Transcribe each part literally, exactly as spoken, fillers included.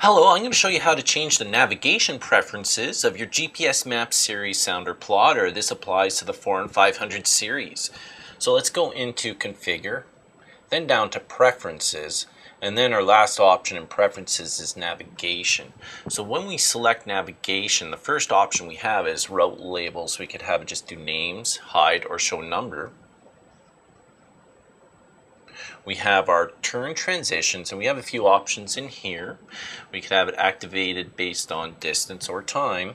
Hello, I'm going to show you how to change the navigation preferences of your G P S Map Series Sounder Plotter. This applies to the four and five hundred series. So let's go into Configure, then down to Preferences, and then our last option in Preferences is Navigation. So when we select Navigation, the first option we have is Route Labels. We could have it just do Names, Hide, or Show Number. We have our turn transitions, and we have a few options in here. We could have it activated based on distance or time.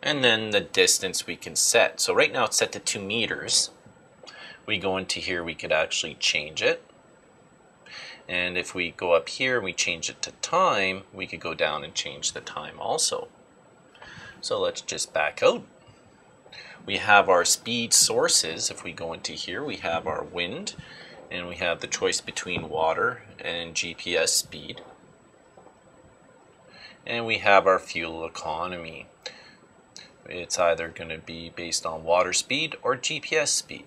And then the distance we can set. So right now it's set to two meters. We go into here, we could actually change it. And if we go up here and we change it to time, we could go down and change the time also. So let's just back out. We have our speed sources. If we go into here, we have our wind, and we have the choice between water and G P S speed. And we have our fuel economy. It's either going to be based on water speed or G P S speed.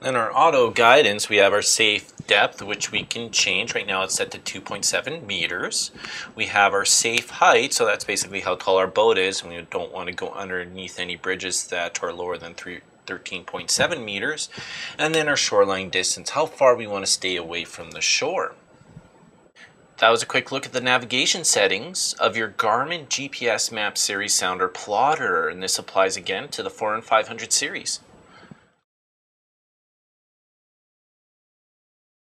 Then our auto guidance, we have our safe depth, which we can change. Right now it's set to two point seven meters. We have our safe height, so that's basically how tall our boat is, and we don't want to go underneath any bridges that are lower than thirteen point seven meters. And then our shoreline distance, how far we want to stay away from the shore. That was a quick look at the navigation settings of your Garmin G P S Map Series Sounder Plotter, and this applies again to the four and five hundred series.